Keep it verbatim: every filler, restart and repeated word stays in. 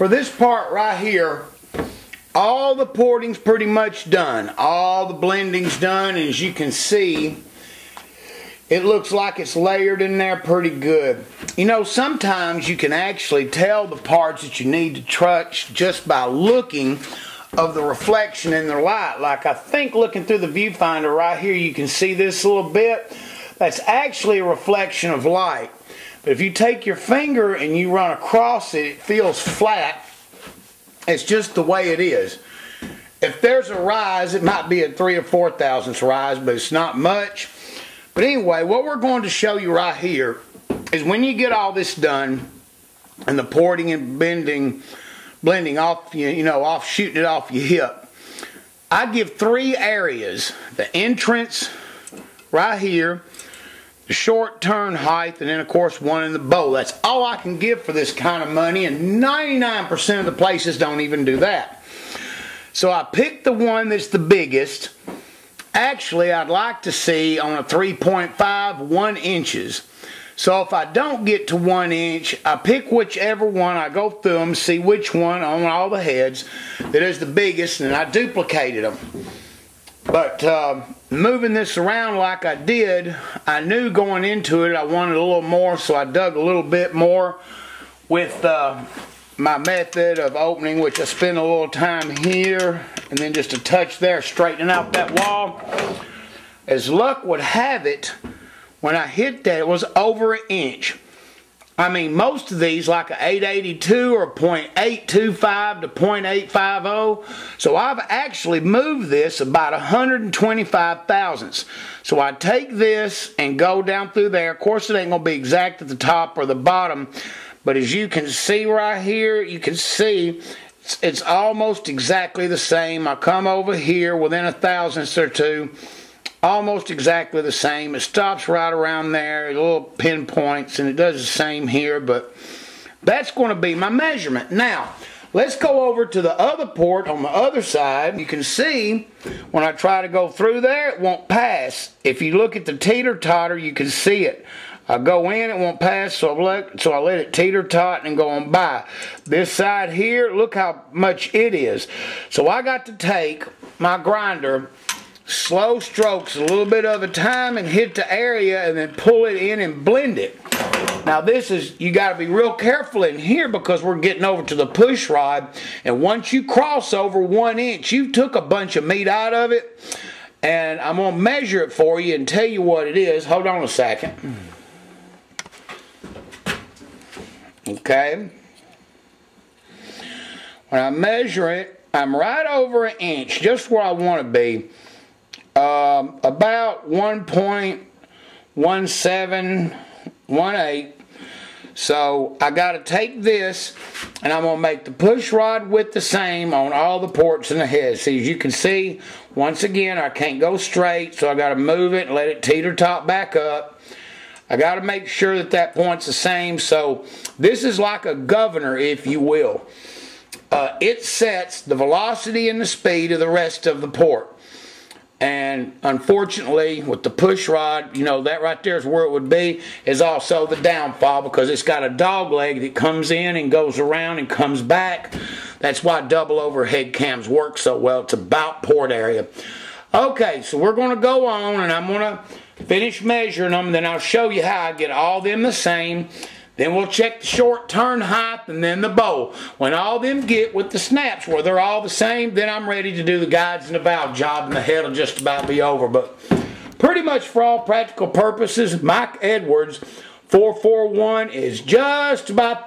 for this part right here, all the porting's pretty much done. All the blending's done, and as you can see, it looks like it's layered in there pretty good. You know, sometimes you can actually tell the parts that you need to touch just by looking of the reflection in the light. Like I think looking through the viewfinder right here, you can see this a little bit. That's actually a reflection of light. But if you take your finger and you run across it, it feels flat. It's just the way it is. If there's a rise, it might be a three or four thousandths rise, but it's not much. But anyway, what we're going to show you right here is when you get all this done and the porting and bending, blending off, you know, off shooting it off your hip, I give three areas: the entrance right here, the short turn height, and then of course one in the bowl. That's all I can give for this kind of money, and ninety-nine percent of the places don't even do that. So I picked the one that's the biggest. Actually, I'd like to see on a three point five, one inches. So if I don't get to one inch, I pick whichever one. I go through them, see which one on all the heads that is the biggest, and I duplicated them. But uh, moving this around like I did, I knew going into it I wanted a little more, so I dug a little bit more with uh, my method of opening, which I spent a little time here and then just a touch there, straightening out that wall. As luck would have it, when I hit that, it was over an inch. I mean, most of these, like an eight eighty-two or point eight two five to point eight five zero. So I've actually moved this about one hundred twenty-five thousandths. So I take this and go down through there. Of course, it ain't gonna be exact at the top or the bottom, but as you can see right here, you can see it's, it's almost exactly the same. I come over here within a thousandth or two, almost exactly the same. It stops right around there, little pinpoints, and it does the same here, but that's going to be my measurement. Now, let's go over to the other port on the other side. You can see when I try to go through there, it won't pass. If you look at the teeter-totter, you can see it. I go in, it won't pass, so I let, so I let it teeter-tot and go on by. This side here, look how much it is. So I got to take my grinder, slow strokes a little bit of a time, and hit the area and then pull it in and blend it. Now this is, you got to be real careful in here because we're getting over to the push rod, and once you cross over one inch, you took a bunch of meat out of it, and I'm going to measure it for you and tell you what it is. Hold on a second. Okay. When I measure it, I'm right over an inch, just where I want to be. Um, about one point one seven one eight. So I got to take this, and I'm going to make the push rod width the same on all the ports in the head. See, as you can see, once again, I can't go straight, so I got to move it and let it teeter-tot back up. I got to make sure that that point's the same. So this is like a governor, if you will. Uh, it sets the velocity and the speed of the rest of the port. And unfortunately, with the push rod, you know, that right there is where it would be, is also the downfall, because it's got a dog leg that comes in and goes around and comes back. That's why double overhead cams work so well. It's about port area. Okay, so we're going to go on, and I'm going to finish measuring them, and then I'll show you how I get all them the same. Then we'll check the short turn height and then the bowl. When all them get with the snaps where they're all the same, then I'm ready to do the guides and the valve job, and the head will just about be over. But pretty much for all practical purposes, Mike Edwards four four one is just about that.